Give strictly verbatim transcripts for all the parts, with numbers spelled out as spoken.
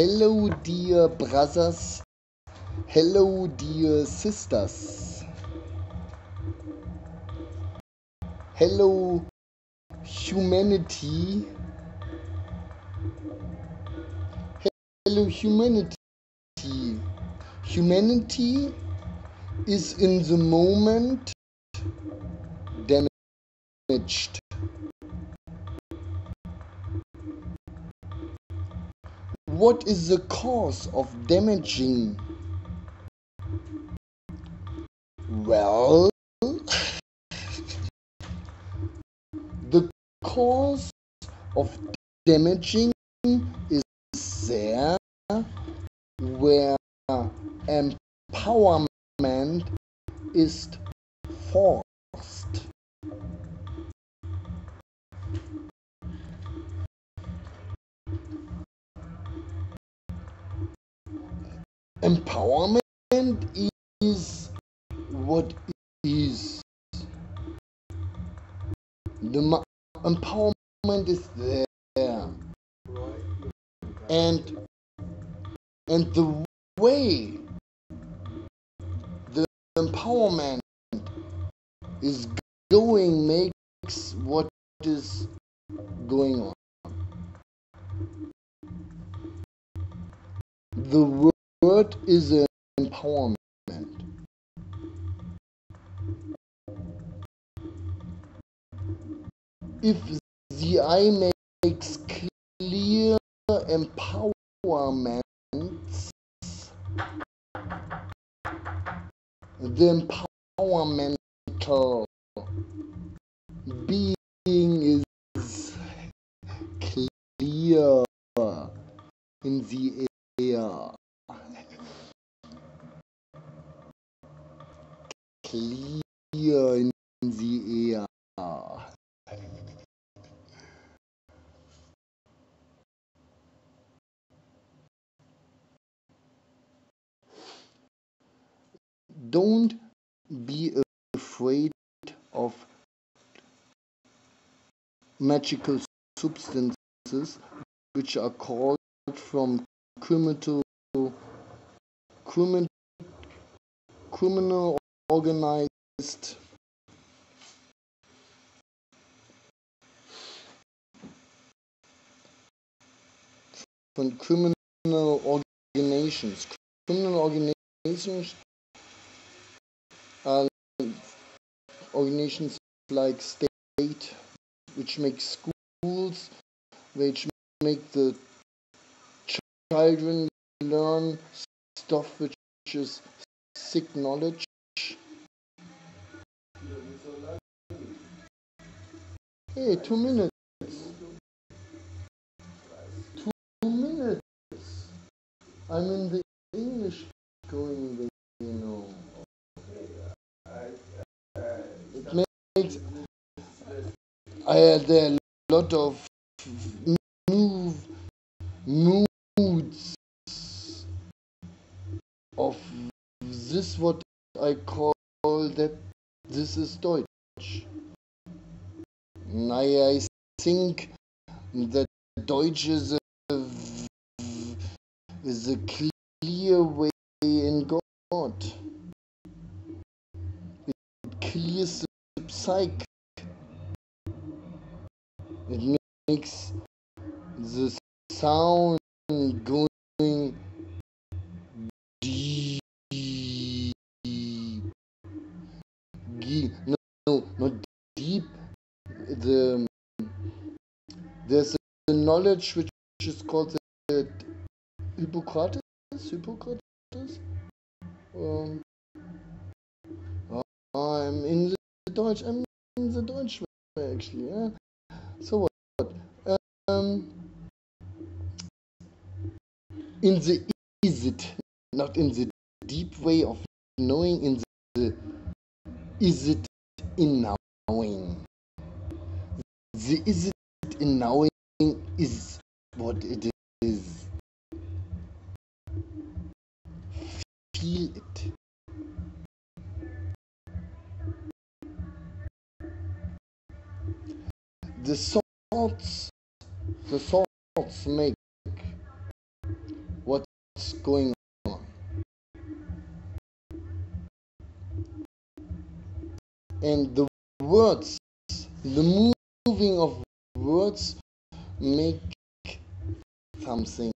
Hello dear brothers, hello dear sisters, hello humanity, hello humanity. Humanity is in the moment damaged. What is the cause of damaging? Well, the cause of damaging is there where empowerment is forced. Empowerment is what is. The empowerment is there. And and the way the empowerment is going makes what is going on. The word Word is an empowerment. If the eye makes clear empowerments, the empowermental being is clear in the air. Clear in the air. Don't be afraid of magical substances which are called from criminal criminal organized from criminal organizations. Criminal organizations are organizations like state, which make schools, which make the children learn stuff which is sick knowledge. Hey, two minutes. Two minutes. I'm in the English going there, you know. It makes. I had a lot of move, moods of this, what I call that. This is Deutsch. I think that Deutsch is a, is a clear way in God. It clears the psyche. It makes the sound going deep. No, no, not deep. The, there's a knowledge which is called the Hippocrates, Hippocrates. Um, I'm in the Deutsch, I'm in the Deutsch way actually. Yeah? So what? Um, in the is it, not in the deep way of knowing, in the is it in knowing. The is it in knowing is what it is. Feel it. The thoughts, the thoughts make what's going on. And the words, the moving of words make something.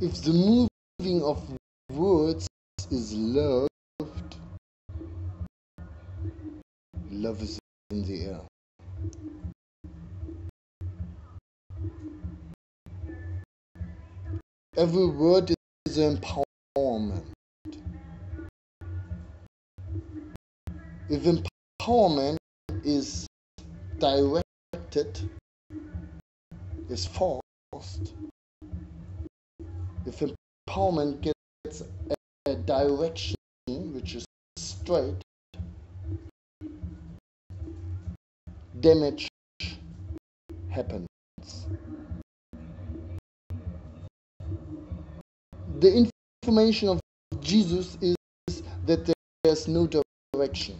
If the moving of words is loved, love is in the air. Every word is an empowerment. If empowerment is directed, is forced, if empowerment gets a direction which is straight, damage happens. The information of Jesus is that there is no direction.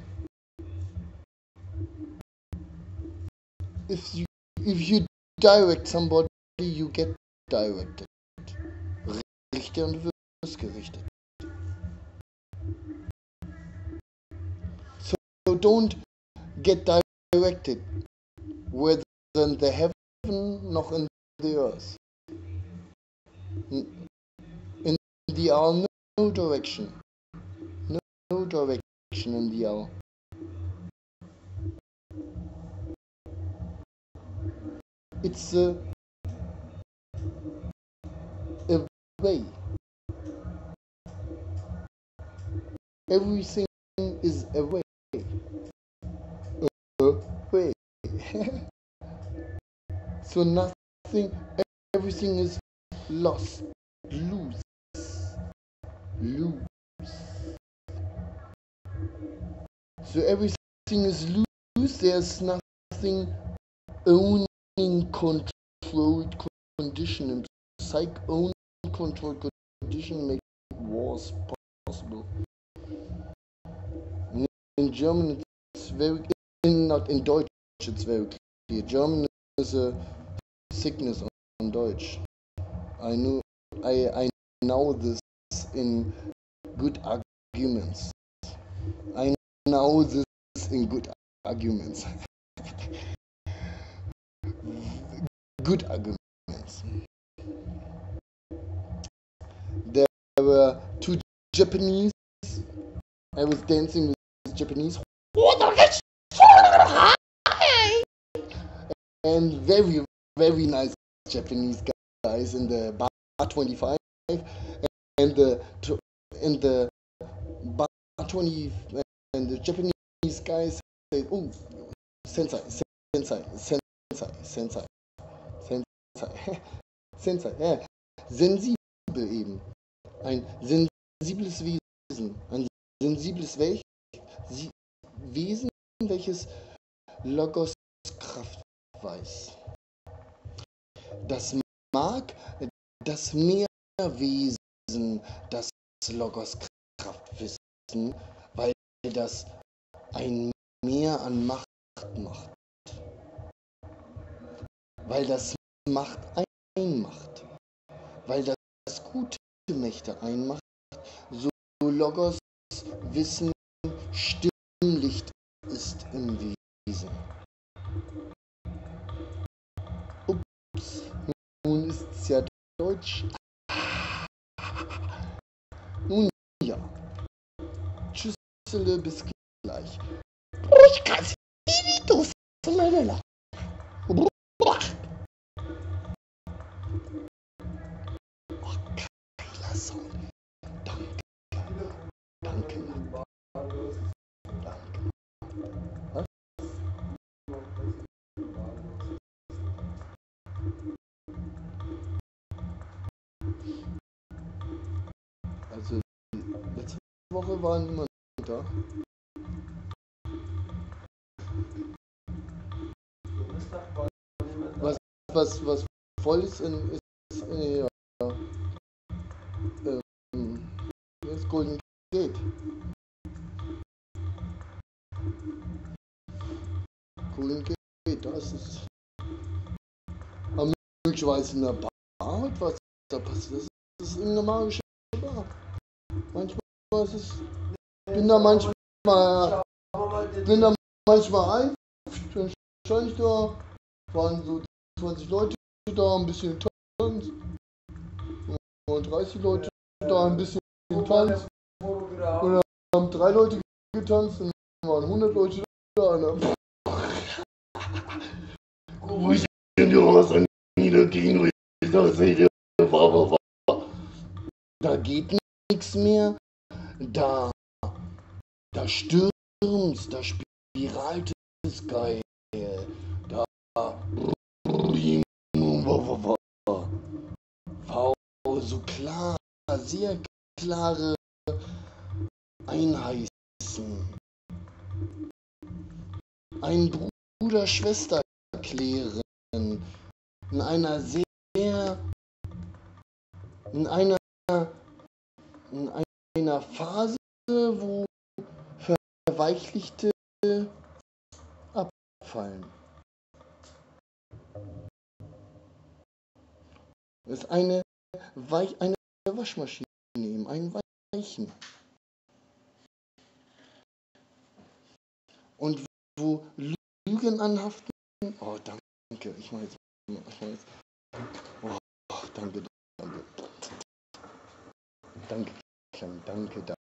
If you, if you direct somebody, you get directed. Richter und du wirst gerichtet. So don't get directed. Directed, whether in the heaven nor in the earth. In the hour, no direction. No, no direction in the hour. It's a, a way. Everything is a way. So nothing, everything is lost, loose, loose. So everything is loose, there's nothing owning, controlled condition, and psych-owned, controlled condition makes wars possible. In, in German, it's very, in, not in Deutsch, it's very clear. German is a sickness on Deutsch. I know, I, I know this in good arguments. I know this in good arguments. Good arguments. There were two Japanese. I was dancing with Japanese. And very, very nice Japanese guys in the bar twenty-five, and the and the bar twenty, and the Japanese guys say, "Oh, sensei, sensei, sensei, sensei, sensei, sensei, ja, sensibel eben, ein sensibles Wesen, ein sensibles Welch, Wesen, welches Logos Kraft weiß. Das mag, das Mehrwesen, das Logos Kraftwissen, weil das ein Meer an Macht macht. Weil das Macht einmacht. Weil das gute Mächte einmacht, so Logos Wissen Stimmlicht ist im Wesen. Nun ist es ja Deutsch. Nun ja. Tschüssele, bis gleich. Ich kann's Spiritus. Oh, geiler Sound. Danke. Danke. Danke. Also, letzte Woche war niemand da. Was, was, was voll ist, in, ist in, ja, ähm, das Golden Gate. Golden Gate, da ist es. Möglicherweise in der Bar, was da passiert ist, ist eine magische Bar. Manchmal ist es. Ich bin da manchmal, bin da manchmal ein, dann stand ich da, waren so zwanzig Leute da, ein bisschen Tanz, und dreißig Leute da, ein bisschen Tanz, und dann haben drei Leute getanzt, und dann waren hundert Leute da, ne? Wo ich in die Hose niederging, ich dachte, war, war, war. Da geht nichts mehr, da, da stürmst, da spiralt es geil, da, wow, so klar, sehr klare Einheißen, ein Bruder-Schwester erklären, in einer sehr, in einer, in einer Phase, wo Verweichlichte abfallen. Das ist eine, Weich, eine Waschmaschine eben, ein Weichen. Und wo Lügen anhaften, oh danke, ich mache jetzt, ich mach jetzt. Oh, danke, danke, danke, danke, danke.